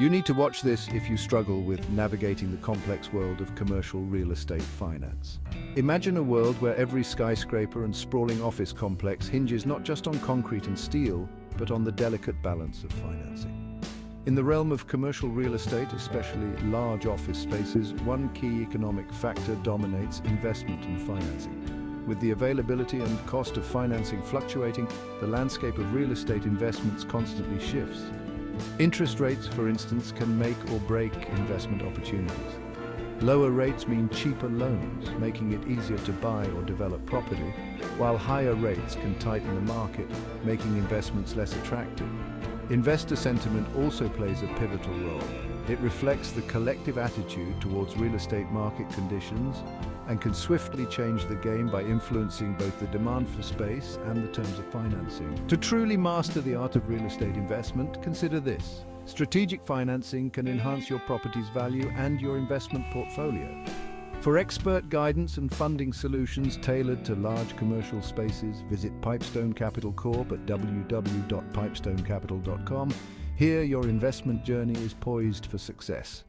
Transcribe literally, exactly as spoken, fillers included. You need to watch this if you struggle with navigating the complex world of commercial real estate finance. Imagine a world where every skyscraper and sprawling office complex hinges not just on concrete and steel, but on the delicate balance of financing. In the realm of commercial real estate, especially large office spaces, one key economic factor dominates investment and financing. With the availability and cost of financing fluctuating, the landscape of real estate investments constantly shifts. Interest rates, for instance, can make or break investment opportunities. Lower rates mean cheaper loans, making it easier to buy or develop property, while higher rates can tighten the market, making investments less attractive. Investor sentiment also plays a pivotal role. It reflects the collective attitude towards real estate market conditions and can swiftly change the game by influencing both the demand for space and the terms of financing. To truly master the art of real estate investment, consider this. Strategic financing can enhance your property's value and your investment portfolio. For expert guidance and funding solutions tailored to large commercial spaces, visit Pipestone Capital Corp at w w w dot pipestone capital dot com. Here, your investment journey is poised for success.